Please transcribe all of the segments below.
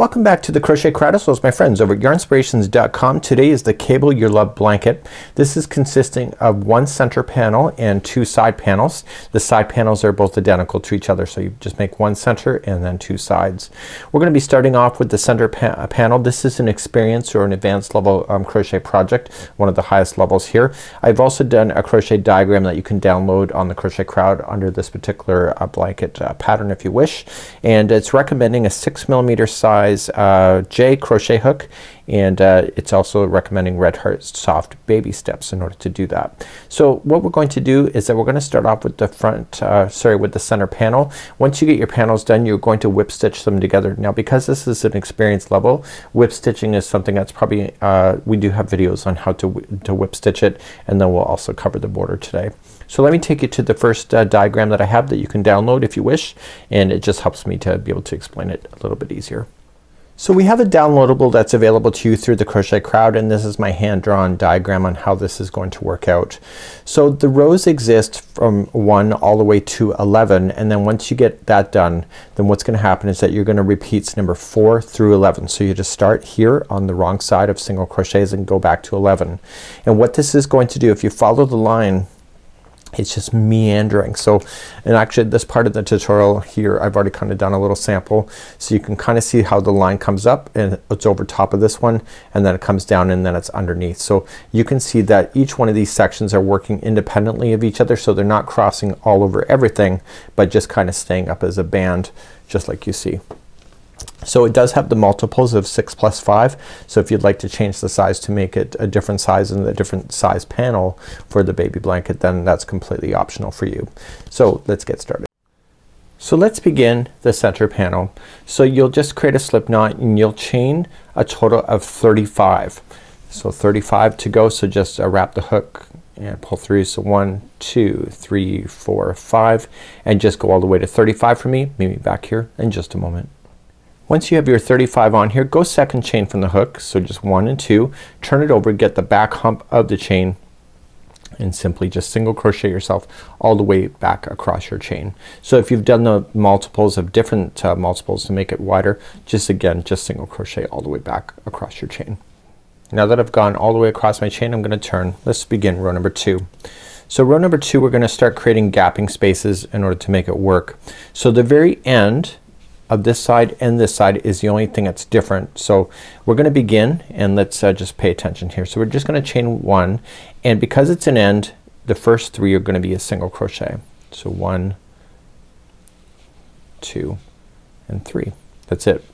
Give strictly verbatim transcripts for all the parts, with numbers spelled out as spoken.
Welcome back to the Crochet Crowd, as well as my friends over at yarn spirations dot com. Today is the Cable Your Love Blanket. This is consisting of one center panel and two side panels. The side panels are both identical to each other, so you just make one center and then two sides. We're gonna be starting off with the center pa panel. This is an experience or an advanced level um, crochet project, one of the highest levels here. I've also done a crochet diagram that you can download on the Crochet Crowd under this particular uh, blanket uh, pattern if you wish, and it's recommending a six millimeter size uh, J crochet hook, and uh, it's also recommending Red Heart Soft Baby Steps in order to do that. So what we're going to do is that we're gonna start off with the front uh, sorry with the center panel. Once you get your panels done, you're going to whip stitch them together. Now because this is an experience level, whip stitching is something that's probably uh, we do have videos on how to, to whip stitch it, and then we'll also cover the border today. So let me take you to the first uh, diagram that I have that you can download if you wish, and it just helps me to be able to explain it a little bit easier. So we have a downloadable that's available to you through the Crochet Crowd, and this is my hand-drawn diagram on how this is going to work out. So the rows exist from one all the way to eleven, and then once you get that done, then what's gonna happen is that you're gonna repeat number four through eleven. So you just start here on the wrong side of single crochets and go back to eleven. And what this is going to do, if you follow the line, it's just meandering. So, and actually this part of the tutorial here I've already kinda done a little sample, so you can kinda see how the line comes up and it's over top of this one, and then it comes down and then it's underneath. So you can see that each one of these sections are working independently of each other, so they're not crossing all over everything, but just kinda staying up as a band just like you see. So it does have the multiples of six plus five, so if you'd like to change the size to make it a different size and a different size panel for the baby blanket, then that's completely optional for you. So let's get started. So let's begin the center panel. So you'll just create a slip knot and you'll chain a total of thirty-five. So thirty-five to go, so just uh, wrap the hook and pull through. So one, two, three, four, five, and just go all the way to thirty-five for me. Meet me back here in just a moment. Once you have your thirty-five on here, go second chain from the hook, so just one and two, turn it over, get the back hump of the chain, and simply just single crochet yourself all the way back across your chain. So if you've done the multiples of different uh, multiples to make it wider, just again just single crochet all the way back across your chain. Now that I've gone all the way across my chain, I'm gonna turn. Let's begin row number two. So row number two, we're gonna start creating gapping spaces in order to make it work. So the very end of this side and this side is the only thing that's different. So we're gonna begin, and let's uh, just pay attention here. So we're just gonna chain one, and because it's an end, the first three are gonna be a single crochet. So one, two, and three. That's it.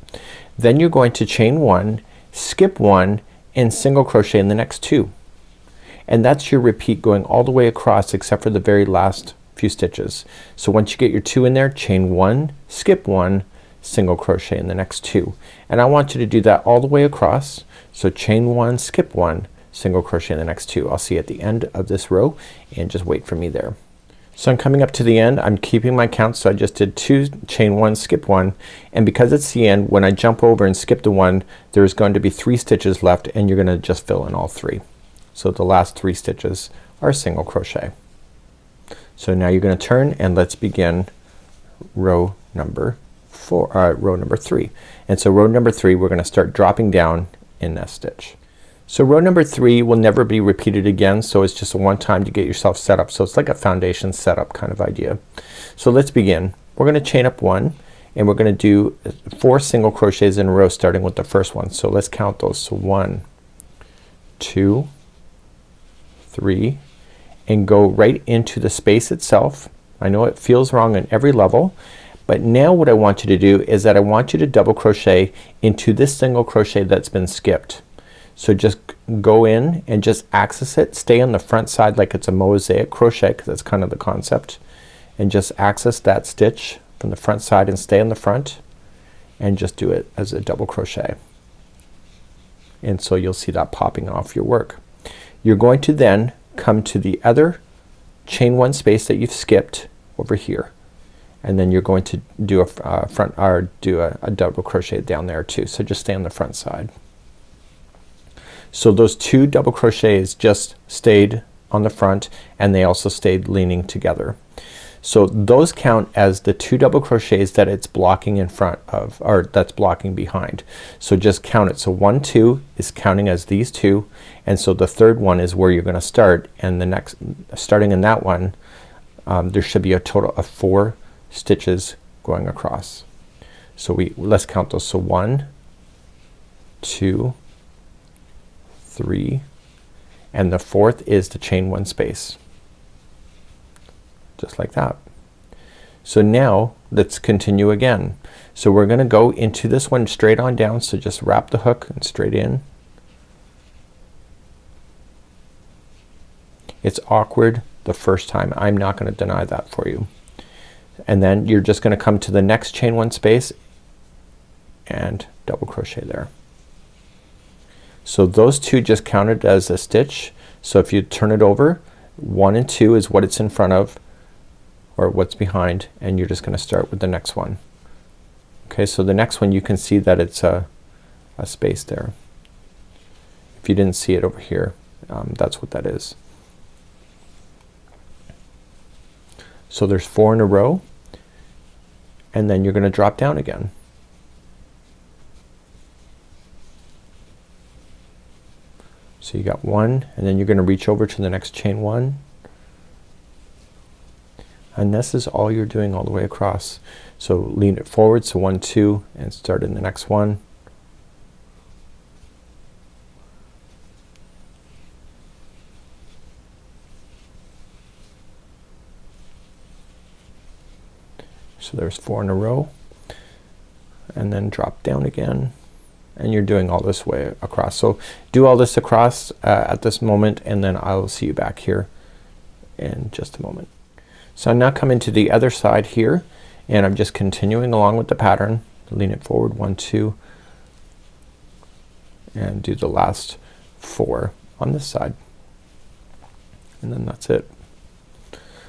Then you're going to chain one, skip one, and single crochet in the next two. And that's your repeat going all the way across except for the very last few stitches. So once you get your two in there, chain one, skip one, single crochet in the next two. And I want you to do that all the way across. So chain one, skip one, single crochet in the next two. I'll see you at the end of this row, and just wait for me there. So I'm coming up to the end. I'm keeping my count, so I just did two, chain one, skip one, and because it's the end, when I jump over and skip the one, there's going to be three stitches left, and you're gonna just fill in all three. So the last three stitches are single crochet. So now you're gonna turn, and let's begin row number Four, uh, row number three. And so row number three, we're gonna start dropping down in that stitch. So row number three will never be repeated again, so it's just a one time to get yourself set up. So it's like a foundation setup kind of idea. So let's begin. We're gonna chain up one, and we're gonna do four single crochets in a row starting with the first one. So let's count those. So one, two, three, and go right into the space itself. I know it feels wrong on every level, but now what I want you to do is that I want you to double crochet into this single crochet that's been skipped. So just go in and just access it, stay on the front side like it's a mosaic crochet, because that's kind of the concept, and just access that stitch from the front side and stay on the front, and just do it as a double crochet. And so you'll see that popping off your work. You're going to then come to the other chain one space that you've skipped over here, and then you're going to do a uh, front or do a, a double crochet down there too. So just stay on the front side. So those two double crochets just stayed on the front, and they also stayed leaning together. So those count as the two double crochets that it's blocking in front of, or that's blocking behind. So just count it. So one, two is counting as these two, and so the third one is where you're gonna start, and the next, starting in that one, um, there should be a total of four stitches going across. So we, let's count those. So one, two, three, and the fourth is to chain one space. Just like that. So now let's continue again. So we're gonna go into this one straight on down. So just wrap the hook and straight in. It's awkward the first time. I'm not gonna deny that for you. And then you're just gonna come to the next chain one space and double crochet there. So those two just counted as a stitch. So if you turn it over, one and two is what it's in front of, or what's behind, and you're just gonna start with the next one. Okay, so the next one you can see that it's a, a space there. If you didn't see it over here, um, that's what that is. So there's four in a row, and then you're gonna drop down again. So you got one, and then you're gonna reach over to the next chain one, and this is all you're doing all the way across. So lean it forward, so one, two, and start in the next one. So there's four in a row, and then drop down again, and you're doing all this way across. So do all this across uh, at this moment, and then I'll see you back here in just a moment. So I'm now coming to the other side here, and I'm just continuing along with the pattern. Lean it forward, one, two, and do the last four on this side, and then that's it.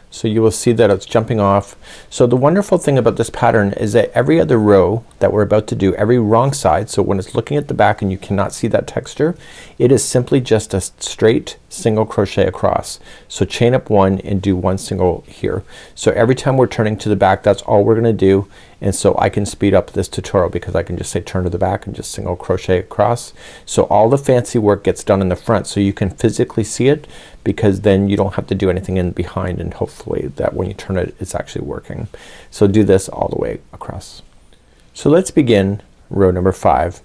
So you will see that it's jumping off. So the wonderful thing about this pattern is that every other row that we're about to do, every wrong side, so when it's looking at the back and you cannot see that texture, it is simply just a straight single crochet across. So chain up one and do one single here. So every time we're turning to the back, that's all we're gonna do, and so I can speed up this tutorial because I can just say turn to the back and just single crochet across. So all the fancy work gets done in the front, so you can physically see it, because then you don't have to do anything in behind, and hopefully that when you turn it, it's actually working. So do this all the way across. So let's begin row number five.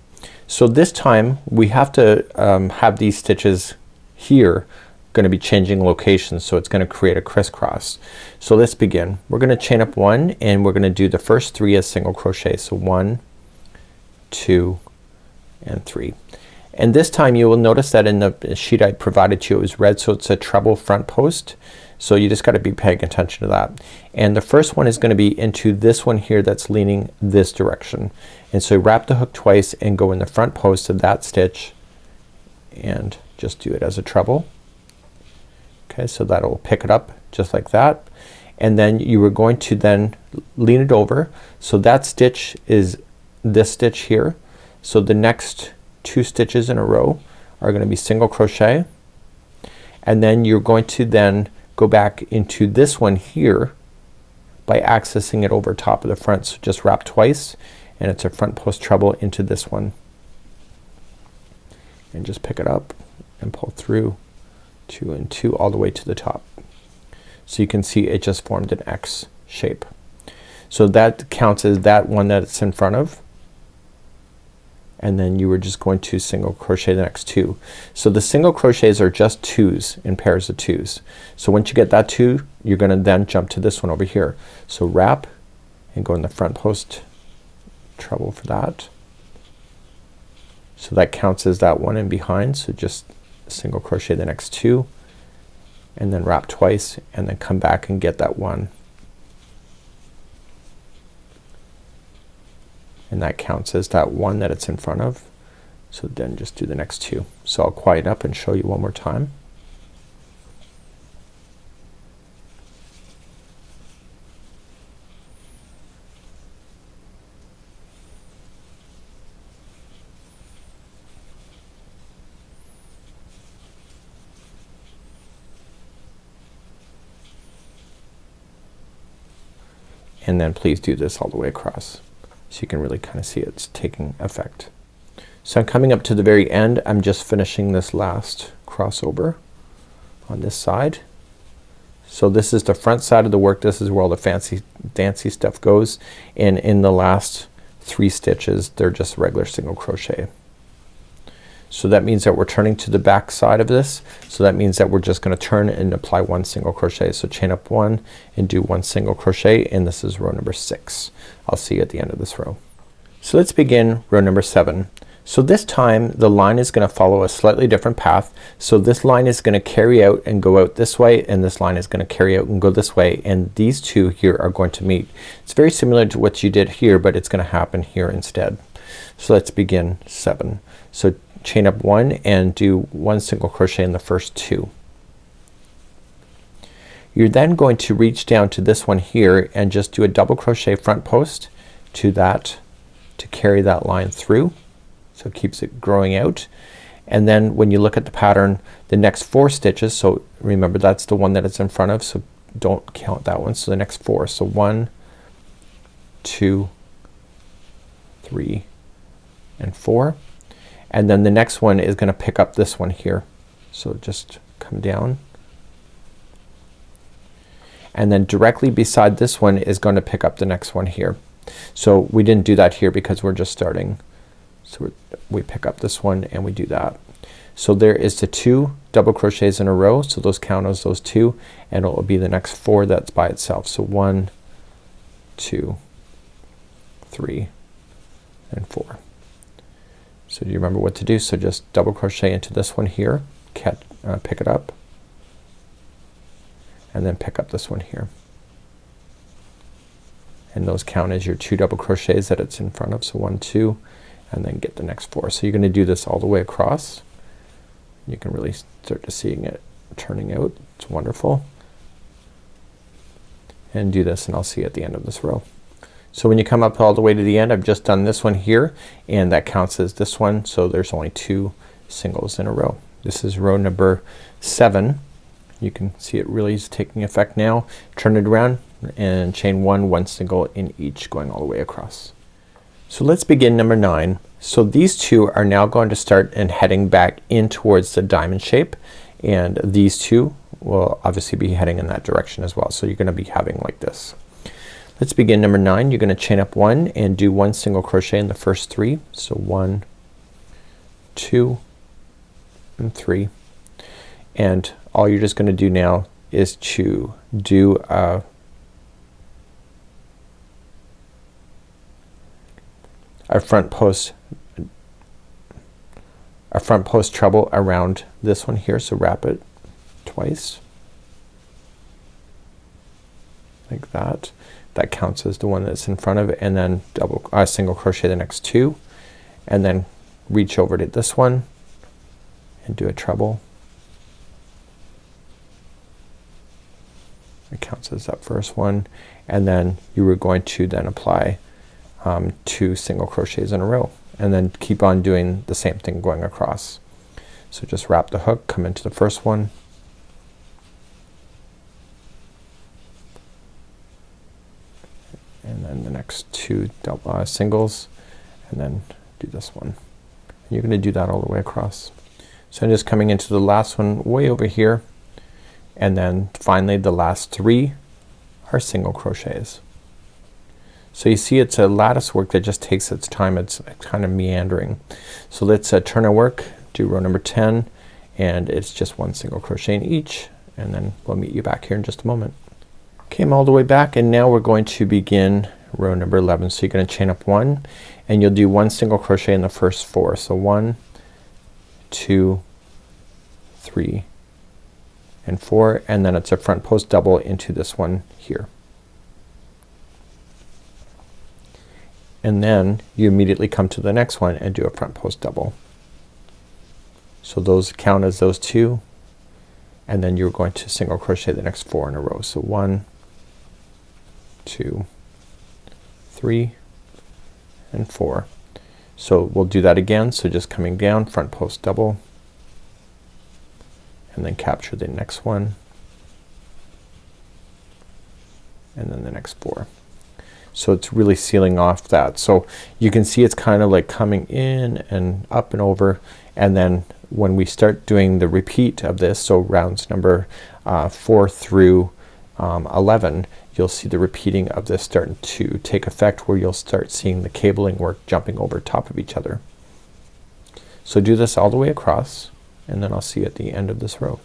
So this time we have to um, have these stitches here gonna be changing locations, so it's gonna create a crisscross. So let's begin. We're gonna chain up one, and we're gonna do the first three as single crochet. So one, two, and three. And this time you will notice that in the sheet I provided to you it was red, so it's a treble front post. So you just gotta be paying attention to that. And the first one is gonna be into this one here that's leaning this direction. And so wrap the hook twice and go in the front post of that stitch and just do it as a treble. Okay, so that'll pick it up just like that. And then you were going to then lean it over. So that stitch is this stitch here. So the next two stitches in a row are gonna be single crochet, and then you're going to then go back into this one here by accessing it over top of the front. So just wrap twice, and it's a front post treble into this one, and just pick it up and pull through two and two all the way to the top. So you can see it just formed an X shape. So that counts as that one that it's in front of, and then you were just going to single crochet the next two. So the single crochets are just twos in pairs of twos. So once you get that two, you're gonna then jump to this one over here. So wrap and go in the front post treble for that. So that counts as that one in behind. So just single crochet the next two, and then wrap twice, and then come back and get that one. And that counts as that one that it's in front of. So then just do the next two. So I'll quiet up and show you one more time. and then please do this all the way across so you can really kind of see it's taking effect. So I'm coming up to the very end. I'm just finishing this last crossover on this side. So this is the front side of the work. This is where all the fancy dancy stuff goes, and in the last three stitches they're just regular single crochet. So that means that we're turning to the back side of this. So that means that we're just gonna turn and apply one single crochet. So chain up one and do one single crochet, and this is row number six. I'll see you at the end of this row. So let's begin row number seven. So this time the line is gonna follow a slightly different path. So this line is gonna carry out and go out this way, and this line is gonna carry out and go this way, and these two here are going to meet. It's very similar to what you did here, but it's gonna happen here instead. So let's begin seven. So chain up one and do one single crochet in the first two. You're then going to reach down to this one here and just do a double crochet front post to that to carry that line through. So it keeps it growing out, and then when you look at the pattern the next four stitches, so remember that's the one that it's in front of, so don't count that one. So the next four, so one, two, three, and four, and then the next one is gonna pick up this one here. So just come down, and then directly beside this one is going to pick up the next one here. So we didn't do that here because we're just starting. So we pick up this one and we do that. So there is the two double crochets in a row, so those count as those two, and it'll be the next four that's by itself. So one, two, three, and four. So do you remember what to do? So just double crochet into this one here, catch, uh, pick it up, and then pick up this one here, and those count as your two double crochets that it's in front of. So one, two, and then get the next four. So you're gonna do this all the way across. You can really start to seeing it turning out. It's wonderful. And do this, and I'll see you at the end of this row. So when you come up all the way to the end, I've just done this one here, and that counts as this one. So there's only two singles in a row. This is row number seven. You can see it really is taking effect now. Turn it around and chain one, one single in each, going all the way across. So let's begin number nine. So these two are now going to start and heading back in towards the diamond shape, and these two will obviously be heading in that direction as well. So you're gonna be having like this. Let's begin number nine. You're gonna chain up one and do one single crochet in the first three. So one, two, and three, and all you're just gonna do now is to do a a front post a front post treble around this one here. So wrap it twice like that. That counts as the one that's in front of it, and then double uh, single crochet the next two, and then reach over to this one and do a treble. It counts as that first one, and then you were going to then apply Um, two single crochets in a row, and then keep on doing the same thing going across. So just wrap the hook, come into the first one, and then the next two double uh, singles, and then do this one. And you're gonna do that all the way across. So I'm just coming into the last one way over here, and then finally the last three are single crochets. So you see it's a lattice work that just takes its time. It's kind of meandering. So let's uh, turn our work, do row number ten, and it's just one single crochet in each, and then we'll meet you back here in just a moment. Okay, I'm all the way back, and now we're going to begin row number eleven. So you're gonna chain up one and you'll do one single crochet in the first four. So one, two, three, and four, and then it's a front post double into this one here. And then you immediately come to the next one and do a front post double. So those count as those two, and then you're going to single crochet the next four in a row. So one, two, three, and four. So we'll do that again. So just coming down, front post double, and then capture the next one, and then the next four. So it's really sealing off that. So you can see it's kind of like coming in and up and over, and then when we start doing the repeat of this, so rounds number uh, four through um, eleven, you'll see the repeating of this starting to take effect, where you'll start seeing the cabling work jumping over top of each other. So do this all the way across, and then I'll see you at the end of this row.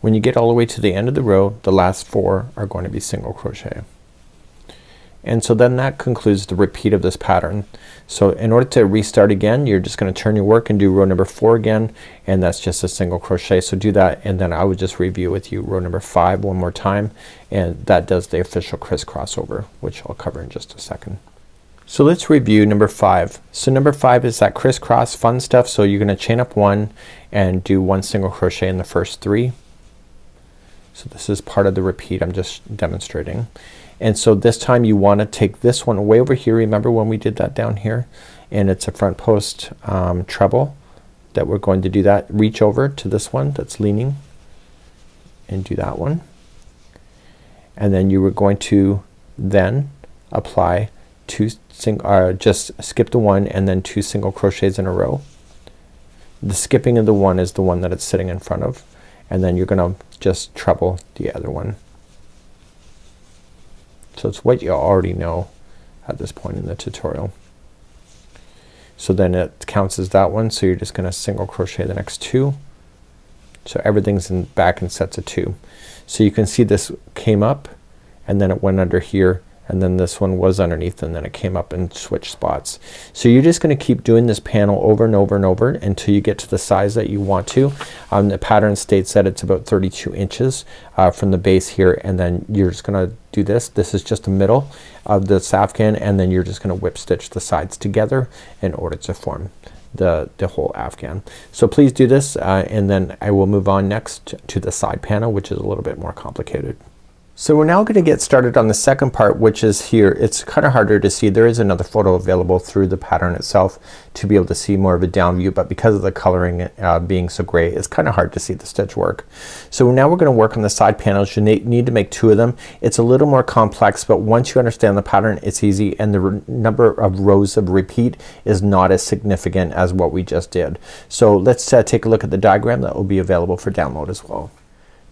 When you get all the way to the end of the row, the last four are going to be single crochet. And so then that concludes the repeat of this pattern. So in order to restart again, you're just gonna turn your work and do row number four again, and that's just a single crochet. So do that, and then I would just review with you row number five one more time, and that does the official crisscross over, which I'll cover in just a second. So let's review number five. So number five is that crisscross fun stuff. So you're gonna chain up one and do one single crochet in the first three. So this is part of the repeat I'm just demonstrating. And so this time you wanna take this one way over here. Remember when we did that down here? And it's a front post um, treble that we're going to do that. Reach over to this one that's leaning and do that one. And then you were going to then apply two single, uh, just skip the one and then two single crochets in a row. The skipping of the one is the one that it's sitting in front of, and then you're gonna just treble the other one. So it's what you already know at this point in the tutorial. So then it counts as that one, so you're just gonna single crochet the next two. So everything's in back in sets of two. So you can see this came up and then it went under here, and then this one was underneath, and then it came up and switched spots. So you're just gonna keep doing this panel over and over and over until you get to the size that you want to. Um, the pattern states that it's about thirty-two inches uh, from the base here, and then you're just gonna do this. This is just the middle of this afghan, and then you're just gonna whip stitch the sides together in order to form the, the whole afghan. So please do this, uh, and then I will move on next to the side panel, which is a little bit more complicated. So we're now gonna get started on the second part, which is here. It's kinda harder to see. There is another photo available through the pattern itself to be able to see more of a down view, but because of the coloring uh, being so gray, it's kinda hard to see the stitch work. So now we're gonna work on the side panels. You need to make two of them. It's a little more complex, but once you understand the pattern, it's easy, and the number of rows of repeat is not as significant as what we just did. So let's uh, take a look at the diagram that will be available for download as well.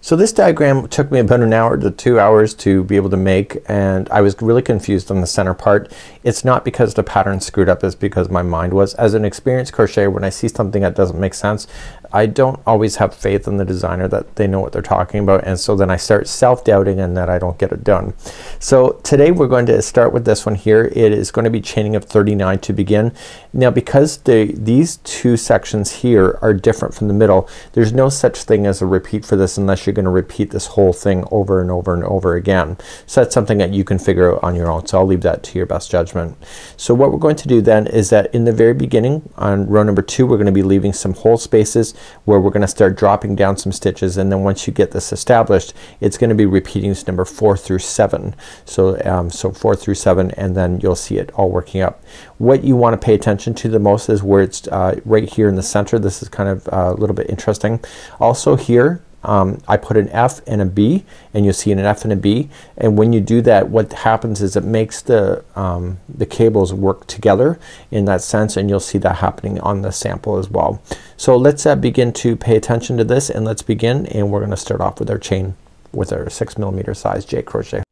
So this diagram took me about an hour to two hours to be able to make, and I was really confused on the center part. It's not because the pattern screwed up, it's because my mind was. As an experienced crocheter, when I see something that doesn't make sense, I don't always have faith in the designer that they know what they're talking about, and so then I start self-doubting and that I don't get it done. So today we're going to start with this one here. It is going to be chaining of thirty-nine to begin. Now because they, these two sections here are different from the middle, there's no such thing as a repeat for this unless you're going to repeat this whole thing over and over and over again. So that's something that you can figure out on your own, so I'll leave that to your best judgment. So what we're going to do then is that in the very beginning on row number two, we're gonna be leaving some whole spaces where we're gonna start dropping down some stitches, and then once you get this established, it's gonna be repeating number four through seven. So um, so four through seven, and then you'll see it all working up. What you wanna pay attention to the most is where it's uh, right here in the center. This is kind of uh, a little bit interesting. Also here Um, I put an F and a B, and you'll see an F and a B, and when you do that, what happens is it makes the um, the cables work together in that sense, and you'll see that happening on the sample as well. So let's uh, begin to pay attention to this, and let's begin, and we're gonna start off with our chain with our six millimeter size J crochet.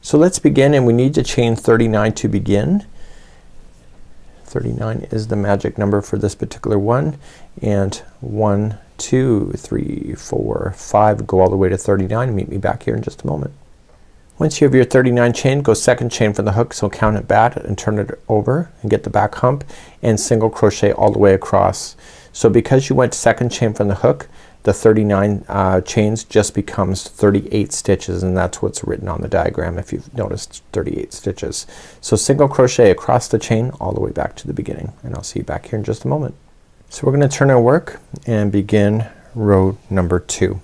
So let's begin, and we need to chain thirty-nine to begin. thirty-nine is the magic number for this particular one, and one, two, three, four, five, go all the way to thirty-nine. Meet me back here in just a moment. Once you have your thirty-nine chain, go second chain from the hook, so count it back and turn it over and get the back hump and single crochet all the way across. So because you went second chain from the hook, the thirty-nine uh, chains just becomes thirty-eight stitches, and that's what's written on the diagram if you've noticed, thirty-eight stitches. So single crochet across the chain all the way back to the beginning, and I'll see you back here in just a moment. So we're gonna turn our work and begin row number two.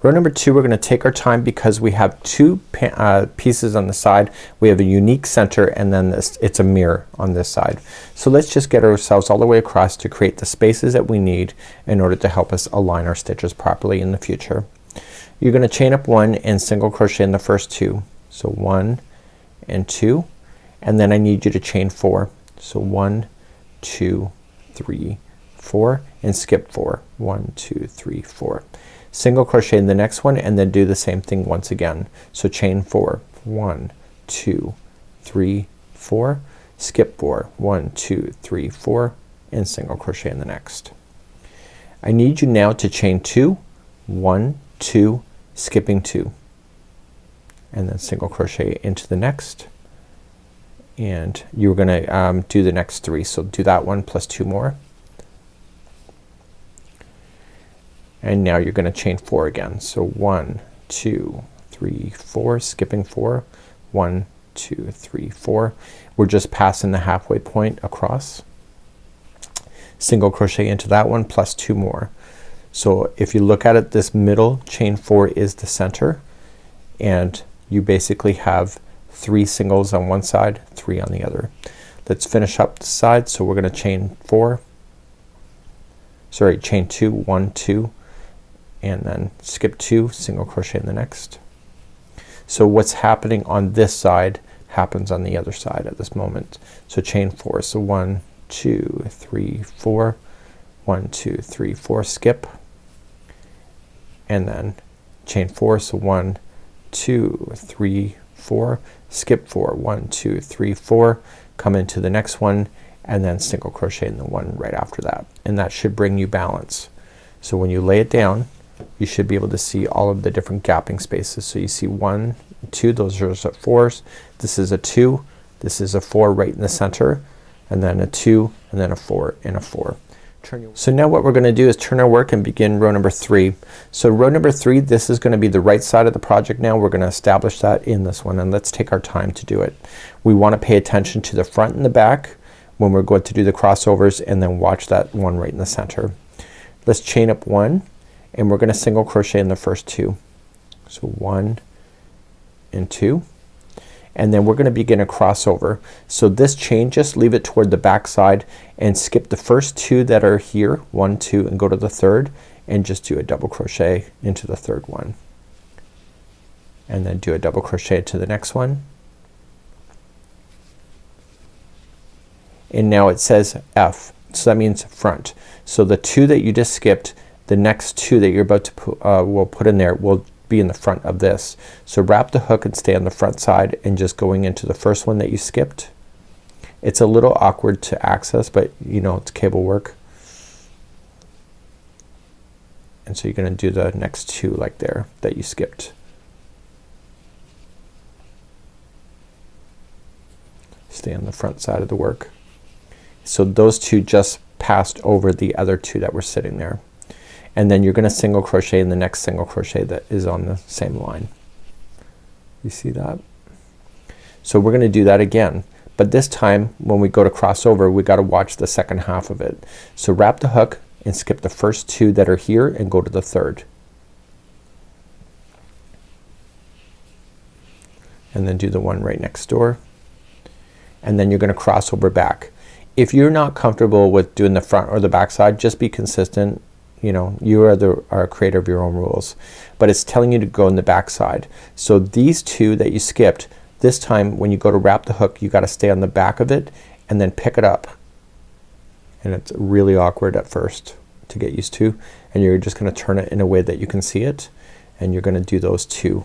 Row number two, we're gonna take our time because we have two uh, pieces on the side. We have a unique center, and then this, it's a mirror on this side. So let's just get ourselves all the way across to create the spaces that we need in order to help us align our stitches properly in the future. You're gonna chain up one and single crochet in the first two. So one and two, and then I need you to chain four. So one, two, three, four, and skip four. One, two, three, four. Single crochet in the next one and then do the same thing once again. So chain four. One, two, three, four, skip four. One, two, three, four, and single crochet in the next. I need you now to chain two, one, two, skipping two, and then single crochet into the next, and you're gonna um, do the next three. So do that one plus two more, and now you're gonna chain four again. So one, two, three, four, skipping four. One, two, three, four. We're just passing the halfway point across. Single crochet into that one plus two more. So if you look at it, this middle chain four is the center, and you basically have three singles on one side, three on the other. Let's finish up the side. So we're gonna chain four, sorry chain two, one, two, and then skip two, single crochet in the next. So what's happening on this side happens on the other side at this moment. So chain four. So one, two, three, four, one, two, three, four, skip, and then chain four. So one, two, three, four, skip four. One, two, three, four, come into the next one, and then single crochet in the one right after that, and that should bring you balance. So when you lay it down, you should be able to see all of the different gapping spaces. So you see one, two, those are fours, this is a two, this is a four right in the center, and then a two, and then a four, and a four. So now what we're gonna do is turn our work and begin row number three. So row number three, this is gonna be the right side of the project now. We're gonna establish that in this one, and let's take our time to do it. We wanna pay attention to the front and the back when we're going to do the crossovers, and then watch that one right in the center. Let's chain up one, and we're gonna single crochet in the first two. So one and two, and then we're gonna begin a crossover. So this chain, just leave it toward the back side and skip the first two that are here, one, two, and go to the third, and just do a double crochet into the third one, and then do a double crochet to the next one. And now it says F, so that means front. So the two that you just skipped, the next two that you're about to put, uh, will put in there will be in the front of this. So wrap the hook and stay on the front side, and just going into the first one that you skipped. It's a little awkward to access, but you know, it's cable work. And so you're gonna do the next two like there that you skipped. Stay on the front side of the work. So those two just passed over the other two that were sitting there, and then you're gonna single crochet in the next single crochet that is on the same line. You see that? So we're gonna do that again, but this time when we go to crossover, we gotta watch the second half of it. So wrap the hook and skip the first two that are here, and go to the third, and then do the one right next door, and then you're gonna crossover back. If you're not comfortable with doing the front or the back side, just be consistent. You know, you are the are a creator of your own rules, but it's telling you to go in the back side. So these two that you skipped, this time when you go to wrap the hook, you gotta stay on the back of it and then pick it up, and it's really awkward at first to get used to, and you're just gonna turn it in a way that you can see it, and you're gonna do those two.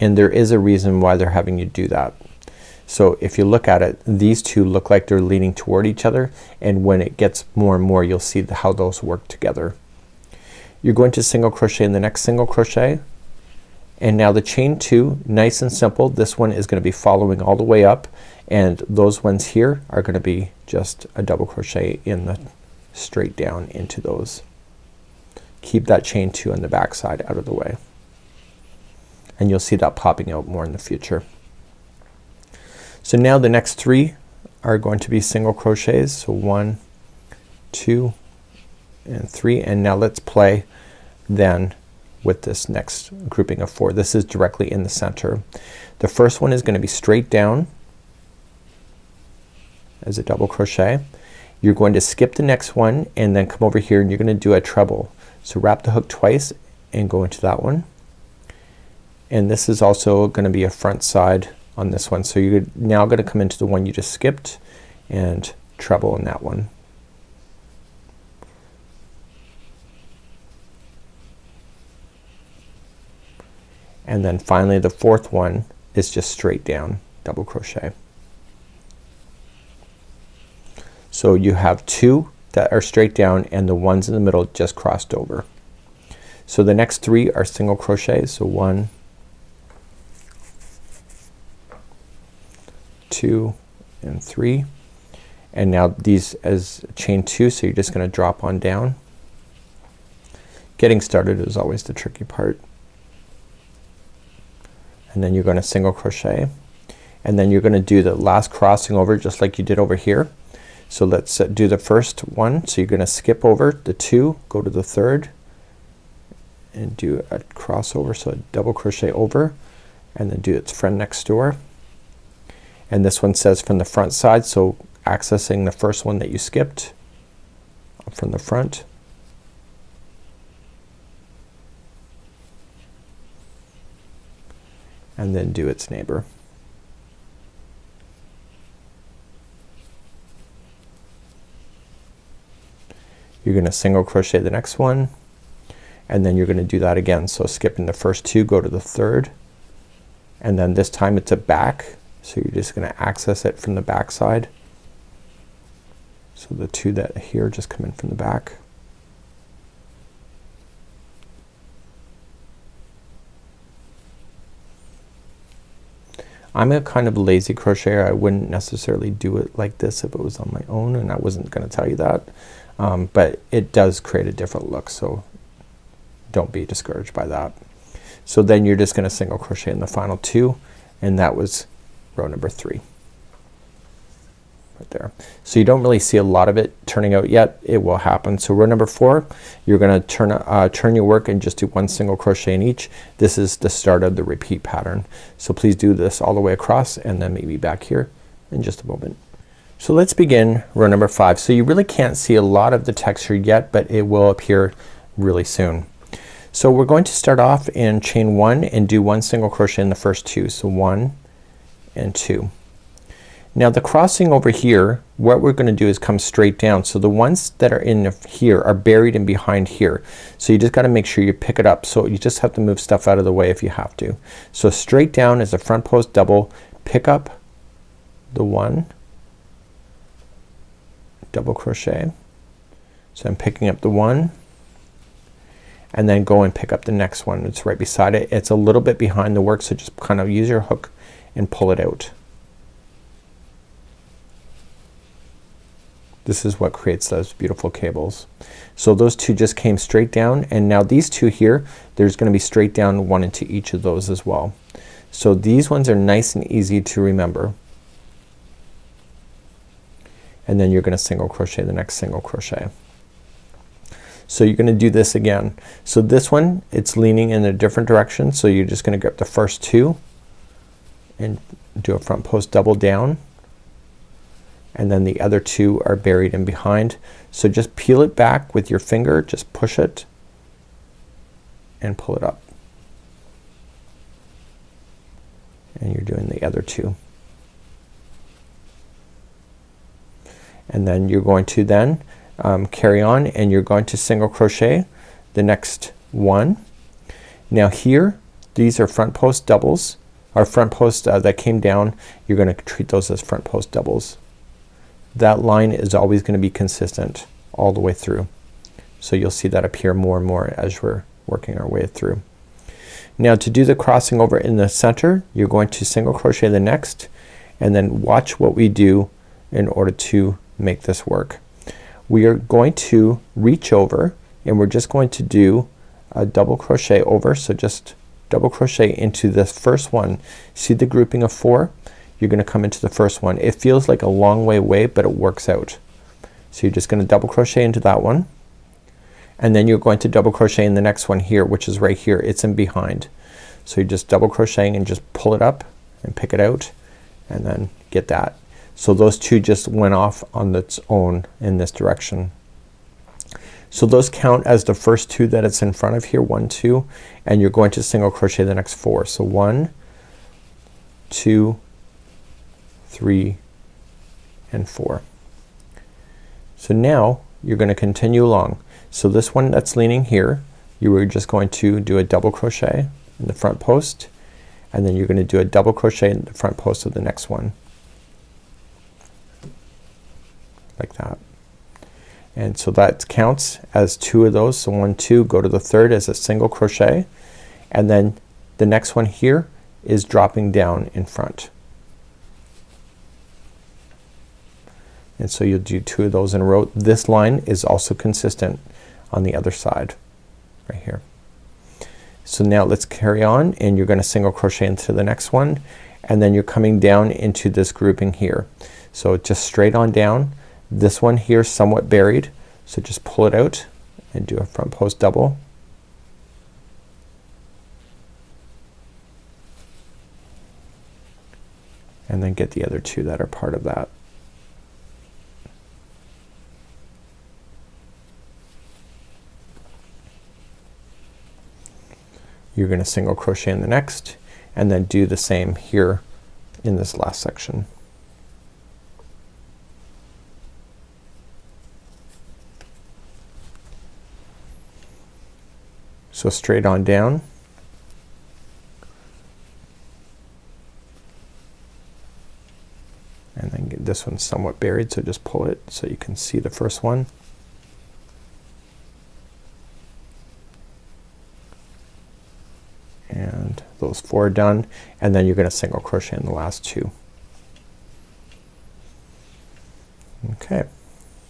And there is a reason why they're having you do that. So if you look at it, these two look like they're leaning toward each other, and when it gets more and more, you'll see the, how those work together. You're going to single crochet in the next single crochet, and now the chain two, nice and simple. This one is gonna be following all the way up, and those ones here are gonna be just a double crochet in the straight down into those. Keep that chain two on the back side out of the way, and you'll see that popping out more in the future. So now the next three are going to be single crochets. So one, two, and three, and now let's play then with this next grouping of four. This is directly in the center. The first one is gonna be straight down as a double crochet. You're going to skip the next one and then come over here, and you're gonna do a treble. So wrap the hook twice and go into that one, and this is also going to be a front side on this one. So you're now going to come into the one you just skipped and treble in that one. And then finally the fourth one is just straight down double crochet. So you have two that are straight down and the ones in the middle just crossed over. So the next three are single crochets. So one, two, and three. And now these as chain two, so you're just gonna drop on down. Getting started is always the tricky part. And then you're gonna single crochet, and then you're gonna do the last crossing over just like you did over here. So let's do the first one. So you're gonna skip over the two, go to the third, and do a crossover. So a double crochet over, and then do its friend next door. And this one says from the front side, so accessing the first one that you skipped up from the front. And then do its neighbor. You're gonna single crochet the next one, and then you're gonna do that again. So skipping the first two, go to the third, and then this time it's a back, so you're just gonna access it from the back side. So the two that are here just come in from the back. I'm a kind of lazy crocheter. I wouldn't necessarily do it like this if it was on my own, and I wasn't gonna tell you that, um, but it does create a different look, so don't be discouraged by that. So then you're just gonna single crochet in the final two, and that was row number three right there. So you don't really see a lot of it turning out yet. It will happen. So row number four, you're gonna turn uh, turn your work and just do one single crochet in each. This is the start of the repeat pattern. So please do this all the way across, and then maybe back here in just a moment. So let's begin row number five. So you really can't see a lot of the texture yet, but it will appear really soon. So we're going to start off in chain one and do one single crochet in the first two. So one and two. Now the crossing over here, what we're gonna do is come straight down. So the ones that are in here are buried in behind here. So you just gotta make sure you pick it up. So you just have to move stuff out of the way if you have to. So straight down is a front post double, pick up the one, double crochet. So I'm picking up the one, and then go and pick up the next one. It's right beside it. It's a little bit behind the work, so just kind of use your hook and pull it out. This is what creates those beautiful cables. So those two just came straight down, and now these two here, there's gonna be straight down one into each of those as well. So these ones are nice and easy to remember. And then you're gonna single crochet the next single crochet. So you're gonna do this again. So this one, it's leaning in a different direction, so you're just gonna grab the first two and do a front post double down, and then the other two are buried in behind. So just peel it back with your finger, just push it and pull it up. And you're doing the other two. And then you're going to then um, carry on, and you're going to single crochet the next one. Now here, these are front post doubles, or front post uh, that came down. You're gonna treat those as front post doubles. That line is always gonna be consistent all the way through. So you'll see that appear more and more as we're working our way through. Now to do the crossing over in the center, you're going to single crochet the next, and then watch what we do in order to make this work. We are going to reach over, and we're just going to do a double crochet over. So just double crochet into this first one. See the grouping of four? You're gonna come into the first one. It feels like a long way away, but it works out. So you're just gonna double crochet into that one, and then you're going to double crochet in the next one here, which is right here. It's in behind. So you're just double crocheting and just pull it up and pick it out, and then get that. So those two just went off on its own in this direction. So those count as the first two that it's in front of here, one, two, and you're going to single crochet the next four. So one, two, three, and four. So now you're gonna continue along. So this one that's leaning here, you were just going to do a double crochet in the front post, and then you're gonna do a double crochet in the front post of the next one. Like that. And so that counts as two of those. So one, two, go to the third as a single crochet, and then the next one here is dropping down in front. And so you'll do two of those in a row. This line is also consistent on the other side right here. So now let's carry on, and you're gonna single crochet into the next one, and then you're coming down into this grouping here. So just straight on down. This one here somewhat buried, so just pull it out and do a front post double. And then get the other two that are part of that. You're gonna single crochet in the next, and then do the same here in this last section. So straight on down, and then get this one somewhat buried, so just pull it so you can see the first one. And those four are done, and then you're gonna single crochet in the last two. Okay.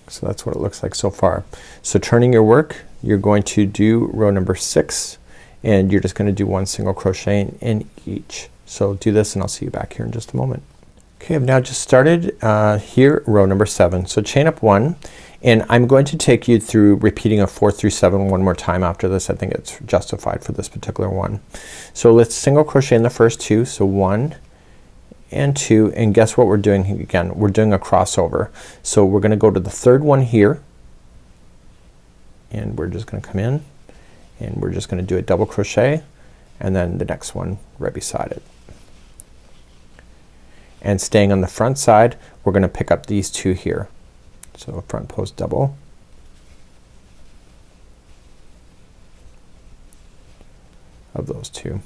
So that's what it looks like so far. So turning your work, you're going to do row number six, and you're just gonna do one single crochet in, in each. So do this, and I'll see you back here in just a moment. Okay, I've now just started uh, here row number seven. So chain up one, and I'm going to take you through repeating a four through seven one more time after this. I think it's justified for this particular one. So let's single crochet in the first two. So one and two, and guess what we're doing again? We're doing a crossover. So we're gonna go to the third one here, and we're just gonna come in, and we're just gonna do a double crochet, and then the next one right beside it. And staying on the front side, we're gonna pick up these two here. So a front post double, of those two.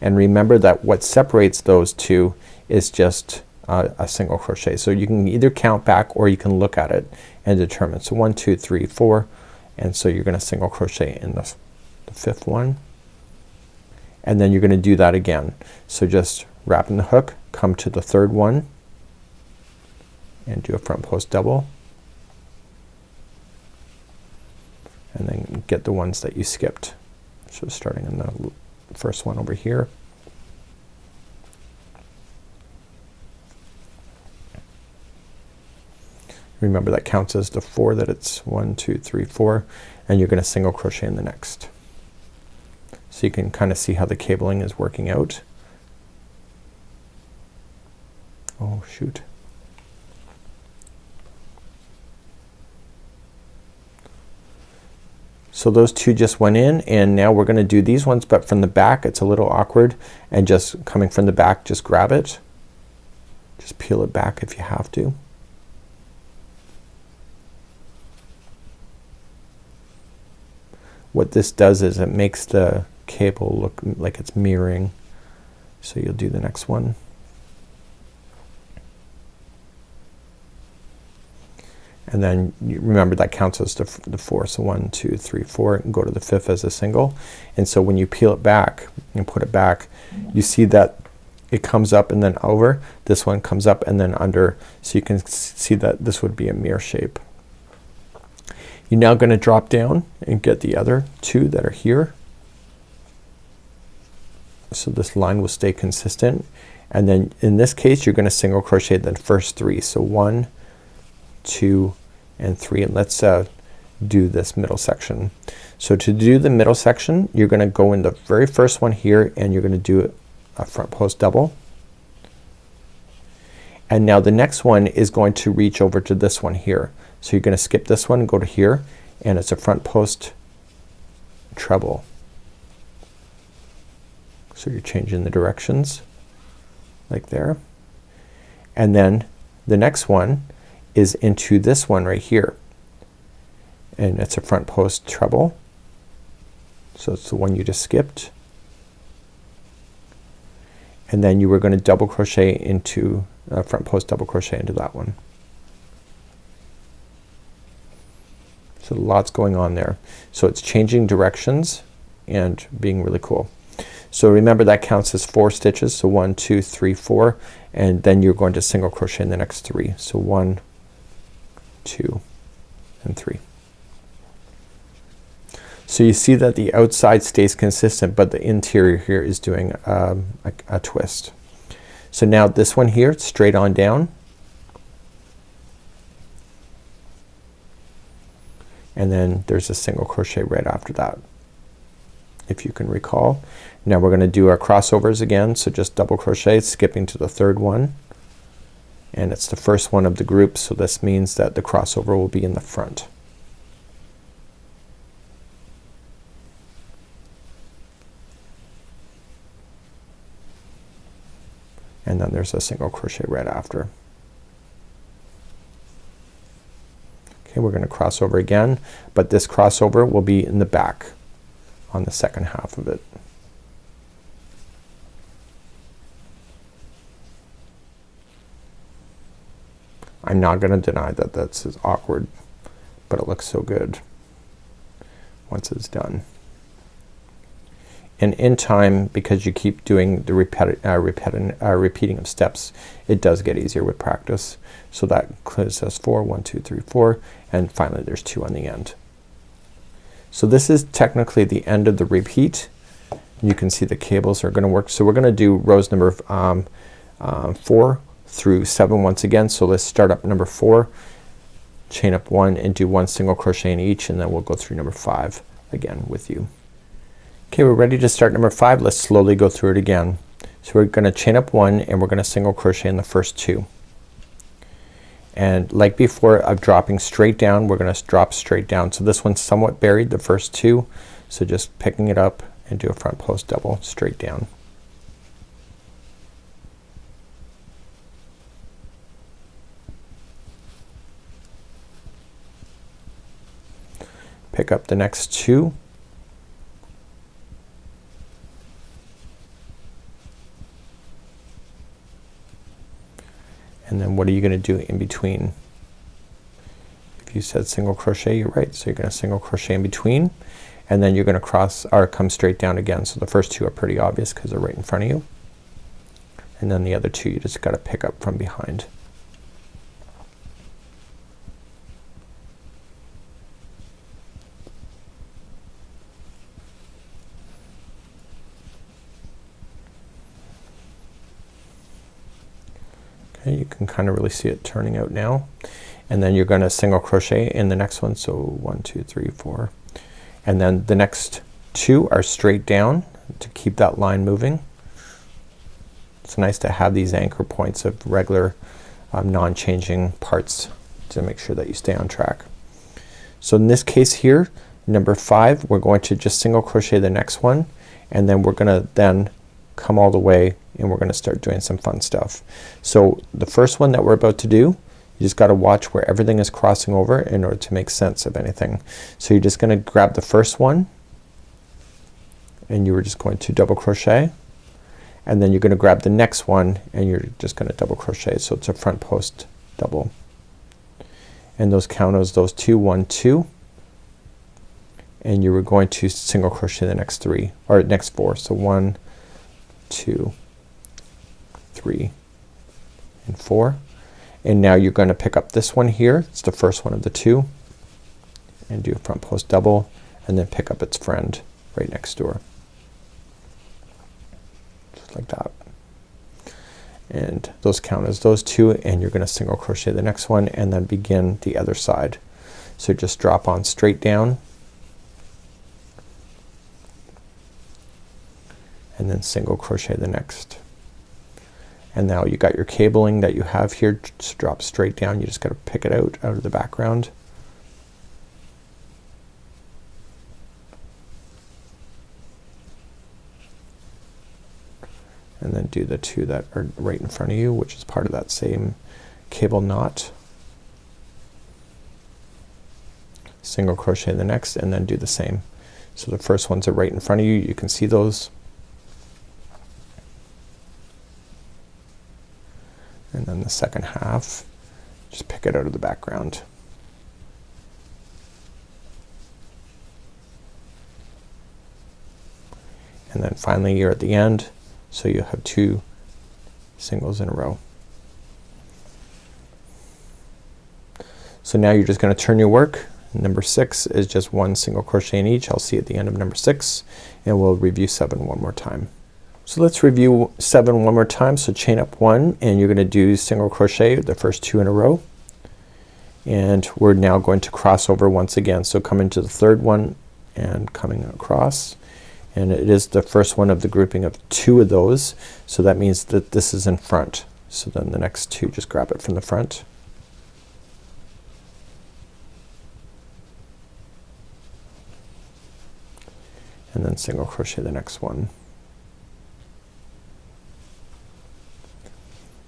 And remember that what separates those two is just uh, a single crochet. So you can either count back, or you can look at it and determine. So one, two, three, four, and so you're gonna single crochet in the, the fifth one, and then you're gonna do that again. So just wrapping the hook, come to the third one, and do a front post double, and then get the ones that you skipped. So starting in the first one over here, remember that counts as the four, that it's one, two, three, four, and you're gonna single crochet in the next. So you can kinda see how the cabling is working out. Oh shoot. So those two just went in, and now we're gonna do these ones, but from the back. It's a little awkward, and just coming from the back, just grab it, just peel it back if you have to. What this does is it makes the cable look like it's mirroring. So you'll do the next one, and then you remember that counts as the, the four. So one, two, three, four, and go to the fifth as a single. And so when you peel it back and put it back, you see that it comes up and then over. This one comes up and then under. So you can see that this would be a mirror shape. You're now gonna drop down and get the other two that are here. So this line will stay consistent, and then in this case you're gonna single crochet the first three. So one, two, and three, and let's uh, do this middle section. So to do the middle section, you're gonna go in the very first one here, and you're gonna do a front post double, and now the next one is going to reach over to this one here. So you're gonna skip this one, go to here, and it's a front post treble. So you're changing the directions like there. And then the next one is into this one right here, and it's a front post treble. So it's the one you just skipped. And then you were gonna double crochet into uh, front post double crochet into that one. So lots going on there. So it's changing directions and being really cool. So remember that counts as four stitches. So one, two, three, four, and then you're going to single crochet in the next three. So one, two, and three. So you see that the outside stays consistent, but the interior here is doing um, a, a twist. So now this one here, straight on down, and then there's a single crochet right after that, if you can recall. Now we're gonna do our crossovers again. So just double crochet, skipping to the third one, and it's the first one of the group. So this means that the crossover will be in the front. And then there's a single crochet right after. Okay, we're gonna cross over again, but this crossover will be in the back on the second half of it. I'm not gonna deny that that's awkward, but it looks so good once it's done. And in time, because you keep doing the repeti uh, repeti uh, repeating of steps, it does get easier with practice. So that includes us four, one, two, three, four, and finally there's two on the end. So this is technically the end of the repeat. You can see the cables are gonna work. So we're gonna do rows number um, uh, four through seven once again. So let's start up number four, chain up one, and do one single crochet in each, and then we'll go through number five again with you. Okay, we're ready to start number five. Let's slowly go through it again. So we're gonna chain up one, and we're gonna single crochet in the first two. And like before of dropping straight down, we're gonna drop straight down. So this one's somewhat buried, the first two. So just picking it up and do a front post double straight down. Pick up the next two, and then what are you gonna do in between? If you said single crochet, you're right. So you're gonna single crochet in between, and then you're gonna cross or come straight down again. So the first two are pretty obvious because they're right in front of you, and then the other two you just gotta pick up from behind. You can kind of really see it turning out now, and then you're gonna single crochet in the next one. So one, two, three, four, and then the next two are straight down to keep that line moving. It's nice to have these anchor points of regular um, non-changing parts to make sure that you stay on track. So in this case here, number five, we're going to just single crochet the next one, and then we're gonna then come all the way, and we're gonna start doing some fun stuff. So the first one that we're about to do, you just gotta watch where everything is crossing over in order to make sense of anything. So you're just gonna grab the first one, and you were just going to double crochet, and then you're gonna grab the next one, and you're just gonna double crochet. So it's a front post double, and those count as those two, one, two, and you were going to single crochet the next three or next four. So one, two, three, and four. And now you're gonna pick up this one here. It's the first one of the two, and do a front post double, and then pick up its friend right next door. Just like that. And those count as those two, and you're gonna single crochet the next one, and then begin the other side. So just drop on straight down, and then single crochet the next. And now you got your cabling that you have here, just drop straight down. You just got to pick it out out of the background. And then do the two that are right in front of you, which is part of that same cable knot. Single crochet in the next and then do the same. So the first ones are right in front of you. You can see those. And then the second half, just pick it out of the background. And then finally you're at the end, so you have two singles in a row. So now you're just going to turn your work. Number six is just one single crochet in each. I'll see you at the end of number six, and we'll review seven one more time. So let's review seven one more time. So chain up one, and you're gonna do single crochet the first two in a row, and we're now going to cross over once again. So come into the third one and coming across, and it is the first one of the grouping of two of those. So that means that this is in front. So then the next two, just grab it from the front. And then single crochet the next one.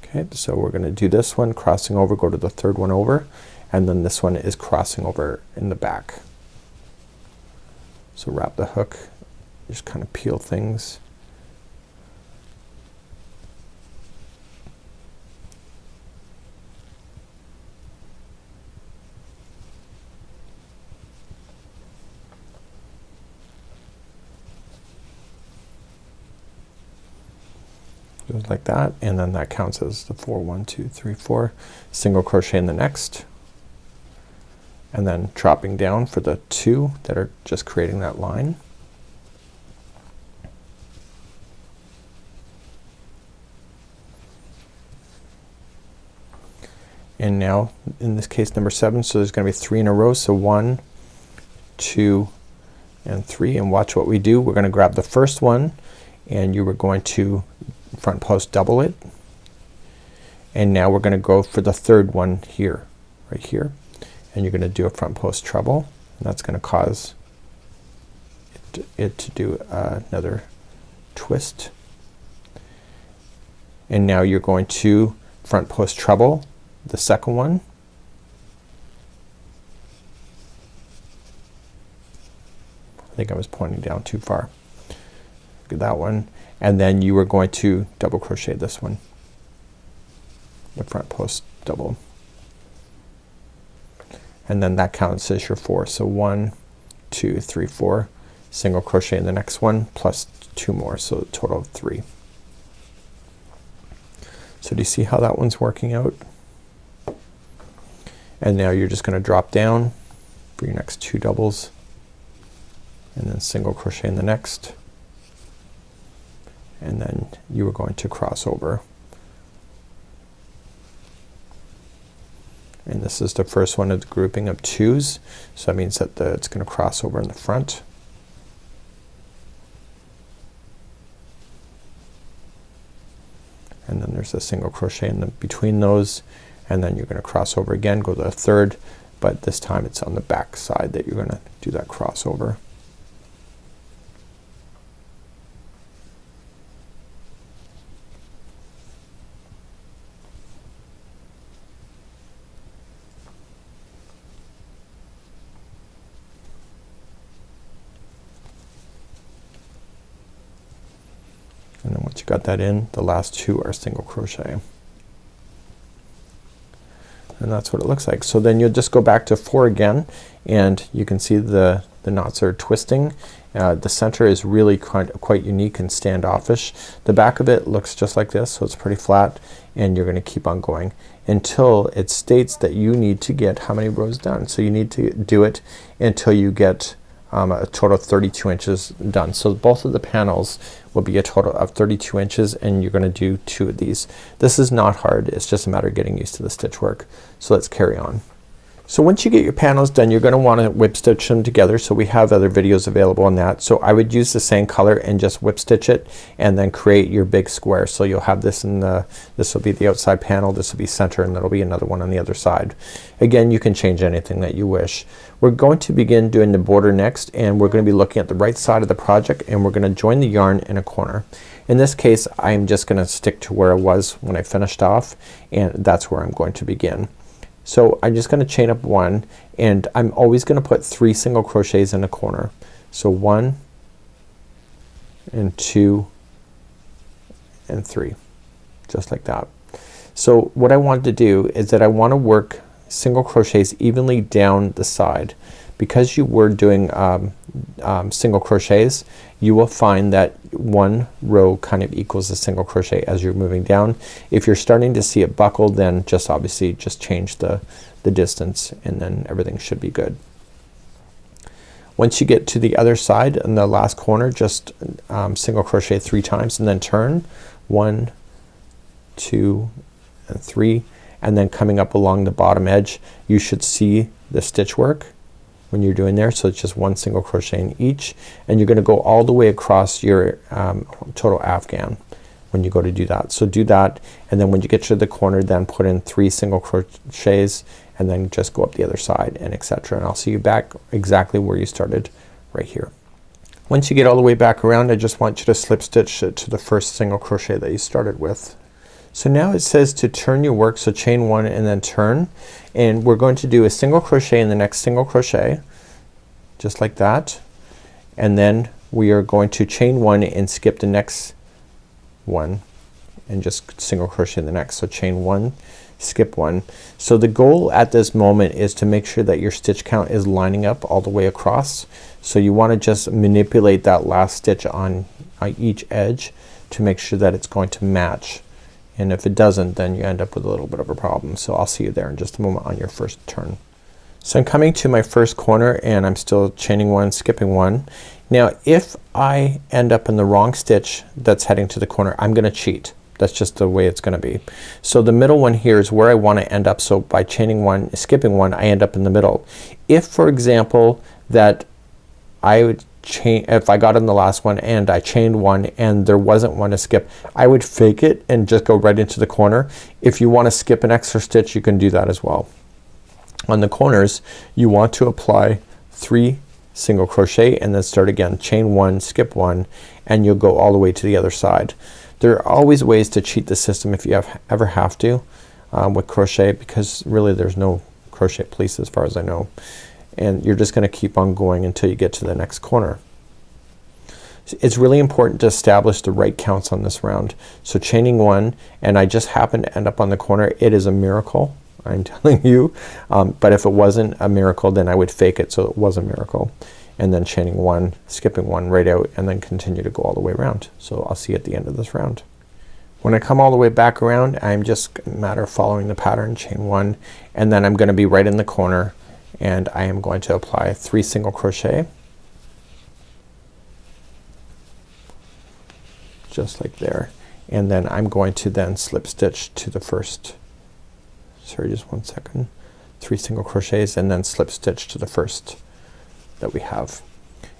Okay, so we're gonna do this one crossing over, go to the third one over, and then this one is crossing over in the back. So wrap the hook, just kind of peel things. Like that, and then that counts as the four, one, two, three, four. Single crochet in the next, and then dropping down for the two that are just creating that line. And now in this case number seven, so there's gonna be three in a row. So one, two, and three, and watch what we do. We're gonna grab the first one, and you were going to front post double it, and now we're gonna go for the third one here, right here, and you're gonna do a front post treble, and that's gonna cause it to, it to do uh, another twist. And now you're going to front post treble the second one, I think I was pointing down too far, that one, and then you are going to double crochet this one, the front post double, and then that counts as your four. So one, two, three, four, single crochet in the next one plus two more, so a total of three. So do you see how that one's working out? And now you're just gonna drop down for your next two doubles, and then single crochet in the next, and then you are going to cross over. And this is the first one of the grouping of twos, so that means that the, it's gonna cross over in the front. And then there's a single crochet in the, between those, and then you're gonna cross over again, go to the third, but this time it's on the back side that you're gonna do that crossover. Got that in, the last two are single crochet, and that's what it looks like. So then you'll just go back to four again, and you can see the the knots are twisting. Uh, the center is really quite, quite unique and standoffish. The back of it looks just like this, so it's pretty flat, and you're gonna keep on going until it states that you need to get how many rows done. So you need to do it until you get Um, a total of thirty-two inches done. So both of the panels will be a total of thirty-two inches, and you're gonna do two of these. This is not hard, it's just a matter of getting used to the stitch work. So let's carry on. So once you get your panels done, you're going to want to whip stitch them together. So we have other videos available on that. So I would use the same color and just whip stitch it and then create your big square. So you'll have this in the, this will be the outside panel, this will be center, and there'll be another one on the other side. Again, you can change anything that you wish. We're going to begin doing the border next, and we're going to be looking at the right side of the project, and we're going to join the yarn in a corner. In this case, I'm just going to stick to where I was when I finished off, and that's where I'm going to begin. So I'm just gonna chain up one, and I'm always gonna put three single crochets in a corner. So one and two and three, just like that. So what I want to do is that I want to work single crochets evenly down the side. Because you were doing um, um, single crochets, you will find that one row kind of equals a single crochet as you're moving down. If you're starting to see it buckle, then just obviously just change the, the distance, and then everything should be good. Once you get to the other side in the last corner, just um, single crochet three times and then turn one, two, and three, and then coming up along the bottom edge you should see the stitch work when you're doing there. So it's just one single crochet in each, and you're gonna go all the way across your um, total afghan when you go to do that. So do that, and then when you get to the corner, then put in three single crochets and then just go up the other side, and et cetera. And I'll see you back exactly where you started, right here. Once you get all the way back around, I just want you to slip stitch it to the first single crochet that you started with. So now it says to turn your work, so chain one and then turn, and we're going to do a single crochet in the next single crochet, just like that, and then we are going to chain one and skip the next one and just single crochet in the next. So chain one, skip one. So the goal at this moment is to make sure that your stitch count is lining up all the way across. So you want to just manipulate that last stitch on, on each edge to make sure that it's going to match. And if it doesn't, then you end up with a little bit of a problem. So I'll see you there in just a moment on your first turn. So I'm coming to my first corner, and I'm still chaining one, skipping one. Now if I end up in the wrong stitch that's heading to the corner, I'm gonna cheat. That's just the way it's gonna be. So the middle one here is where I wanna end up. So by chaining one, skipping one, I end up in the middle. If for example that I would chain, if I got in the last one and I chained one and there wasn't one to skip, I would fake it and just go right into the corner. If you wanna skip an extra stitch, you can do that as well. On the corners you want to apply three single crochet and then start again. Chain one, skip one, and you'll go all the way to the other side. There are always ways to cheat the system if you have, ever have to um, with crochet, because really there's no crochet police as far as I know. And you're just gonna keep on going until you get to the next corner. It's really important to establish the right counts on this round. So chaining one, and I just happened to end up on the corner. It is a miracle, I'm telling you, um, but if it wasn't a miracle, then I would fake it so it was a miracle, and then chaining one, skipping one right out, and then continue to go all the way around. So I'll see you at the end of this round. When I come all the way back around, I'm just a matter of following the pattern. Chain one, and then I'm gonna be right in the corner, and I am going to apply three single crochet just like there, and then I'm going to then slip stitch to the first, sorry just one second, three single crochets and then slip stitch to the first that we have.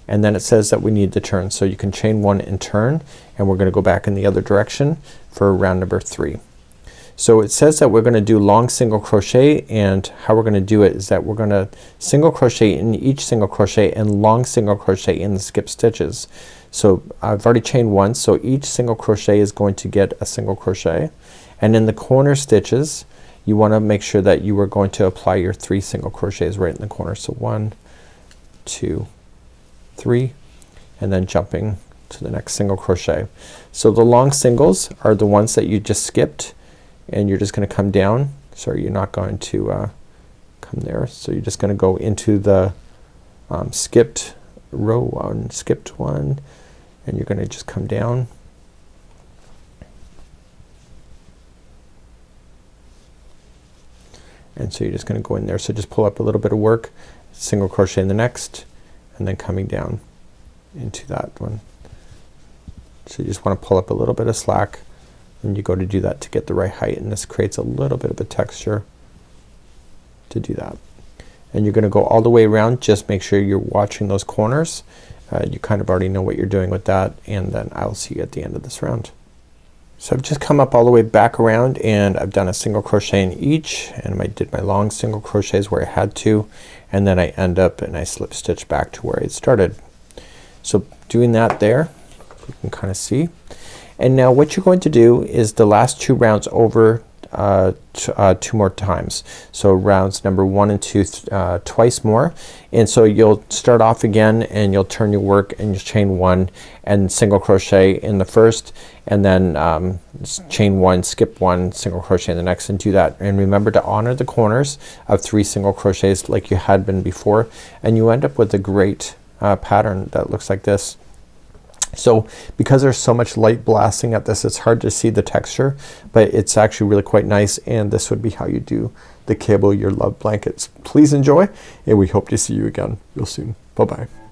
And then it says that we need to turn, so you can chain one and turn, and we're gonna go back in the other direction for round number three. So it says that we're gonna do long single crochet, and how we're gonna do it is that we're gonna single crochet in each single crochet and long single crochet in the skip stitches. So I've already chained one, so each single crochet is going to get a single crochet, and in the corner stitches you wanna make sure that you are going to apply your three single crochets right in the corner. So one, two, three, and then jumping to the next single crochet. So the long singles are the ones that you just skipped, and you're just gonna come down. Sorry, you're not going to uh, come there. So you're just gonna go into the um, skipped row one, skipped one, and you're gonna just come down. And so you're just gonna go in there. So just pull up a little bit of work, single crochet in the next, and then coming down into that one. So you just wanna pull up a little bit of slack, and you go to do that to get the right height, and this creates a little bit of a texture to do that. and you're gonna go all the way around. Just make sure you're watching those corners. Uh, you kind of already know what you're doing with that, and then I'll see you at the end of this round. So I've just come up all the way back around, and I've done a single crochet in each, and I did my long single crochets where I had to, and then I end up and I slip stitch back to where I started. So doing that there, you can kind of see. And now what you're going to do is the last two rounds over uh, uh, two more times. So rounds number one and two uh, twice more, and so you'll start off again and you'll turn your work and you chain one and single crochet in the first, and then um, chain one, skip one, single crochet in the next, and do that. And remember to honor the corners of three single crochets like you had been before, and you end up with a great uh, pattern that looks like this. So because there's so much light blasting at this, it's hard to see the texture, but it's actually really quite nice, and this would be how you do the Cable Your Love blankets. Please enjoy, and we hope to see you again real soon. Bye bye.